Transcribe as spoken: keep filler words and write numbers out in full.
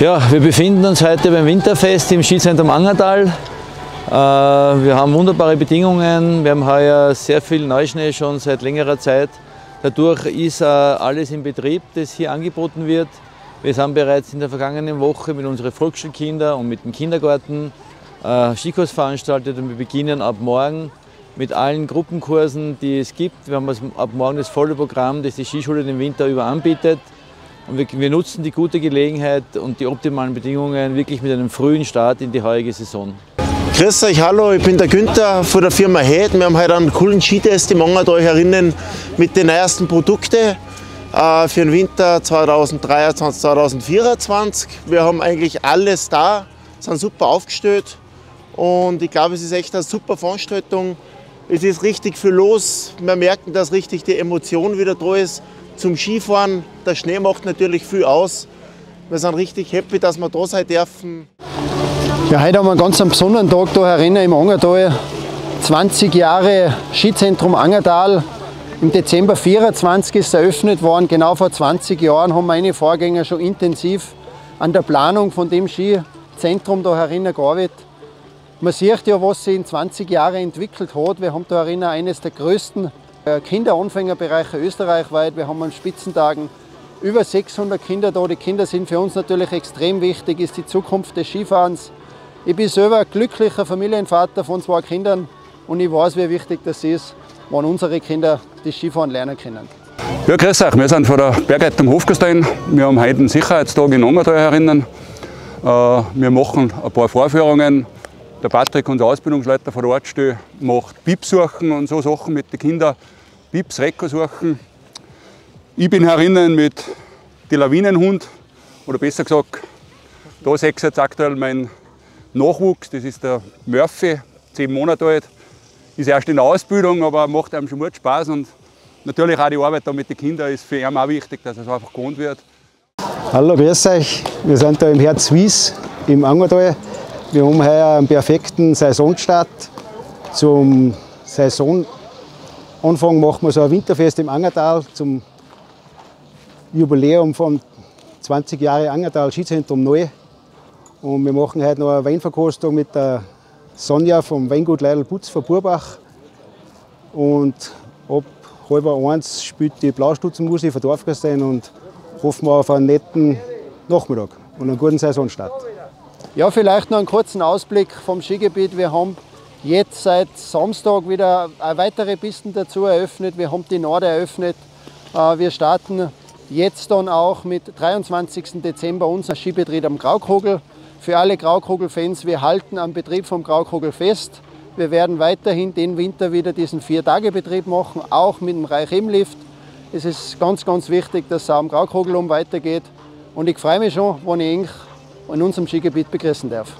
Ja, wir befinden uns heute beim Winterfest im Skizentrum Angertal. Äh, wir haben wunderbare Bedingungen, wir haben heuer sehr viel Neuschnee schon seit längerer Zeit. Dadurch ist äh, alles in Betrieb, das hier angeboten wird. Wir sind bereits in der vergangenen Woche mit unseren Volksschulkindern und mit dem Kindergarten äh, Skikurs veranstaltet und wir beginnen ab morgen mit allen Gruppenkursen, die es gibt. Wir haben ab morgen das volle Programm, das die Skischule den Winter über anbietet. Und wir, wir nutzen die gute Gelegenheit und die optimalen Bedingungen wirklich mit einem frühen Start in die heutige Saison. Grüß euch, hallo, ich bin der Günther von der Firma H E D. Wir haben heute einen coolen Skitest im Angertal herinnen mit den ersten Produkten äh, für den Winter zweitausenddreiundzwanzig zweitausendvierundzwanzig. Wir haben eigentlich alles da, sind super aufgestellt und ich glaube, es ist echt eine super Veranstaltung. Es ist richtig viel los, wir merken, dass richtig die Emotion wieder da ist zum Skifahren. Der Schnee macht natürlich viel aus. Wir sind richtig happy, dass wir da sein dürfen. Ja, heute haben wir einen ganz besonderen Tag hier herinnen im Angertal. zwanzig Jahre Skizentrum Angertal. Im Dezember vierundzwanzig ist es eröffnet worden. Genau vor zwanzig Jahren haben meine Vorgänger schon intensiv an der Planung von dem Skizentrum hier herinnen gearbeitet. Man sieht ja, was sich in zwanzig Jahren entwickelt hat. Wir haben da erinnern, eines der größten Kinderanfängerbereiche österreichweit. Wir haben an Spitzentagen über sechshundert Kinder da. Die Kinder sind für uns natürlich extrem wichtig, ist die Zukunft des Skifahrens. Ich bin selber glücklicher Familienvater von zwei Kindern und ich weiß, wie wichtig das ist, wenn unsere Kinder das Skifahren lernen können. Ja, grüß euch, wir sind von der Bergleitung Hofgastein. Wir haben heute einen Sicherheitstag in Angertal herinnen. Wir machen ein paar Vorführungen. Der Patrick, unser Ausbildungsleiter von der Ortsstelle, macht Pips-Suchen und so Sachen mit den Kindern, Pips-Rekko-Suchen. Ich bin herinnen mit dem Lawinenhund, oder besser gesagt, da sehe ich jetzt aktuell meinen Nachwuchs, das ist der Murphy, zehn Monate alt, ist erst in der Ausbildung, aber macht einem schon gut Spaß und natürlich auch die Arbeit da mit den Kindern ist für ihn auch wichtig, dass es einfach gewohnt wird. Hallo, grüß euch, wir sind da im Herz Wies im Angertal. Wir haben heuer einen perfekten Saisonstart. Zum Saisonanfang machen wir so ein Winterfest im Angertal zum Jubiläum von zwanzig Jahre Angertal Skizentrum neu. Und wir machen heute noch eine Weinverkostung mit der Sonja vom Weingut Leidl Putz von Burbach. Und ab halb eins spielt die Blaustutzenmusik von Dorfkasten und hoffen wir auf einen netten Nachmittag und einen guten Saisonstart. Ja, vielleicht noch einen kurzen Ausblick vom Skigebiet. Wir haben jetzt seit Samstag wieder weitere Pisten dazu eröffnet. Wir haben die Norde eröffnet. Wir starten jetzt dann auch mit dreiundzwanzigsten Dezember unser Skibetrieb am Graukogel. Für alle Graukogel-Fans, wir halten am Betrieb vom Graukogel fest. Wir werden weiterhin den Winter wieder diesen Vier-Tage-Betrieb machen, auch mit dem Reichenbahnlift. Es ist ganz, ganz wichtig, dass es auch am Graukogel um weitergeht. Und ich freue mich schon, wenn ich in unserem Skigebiet begrüßen darf.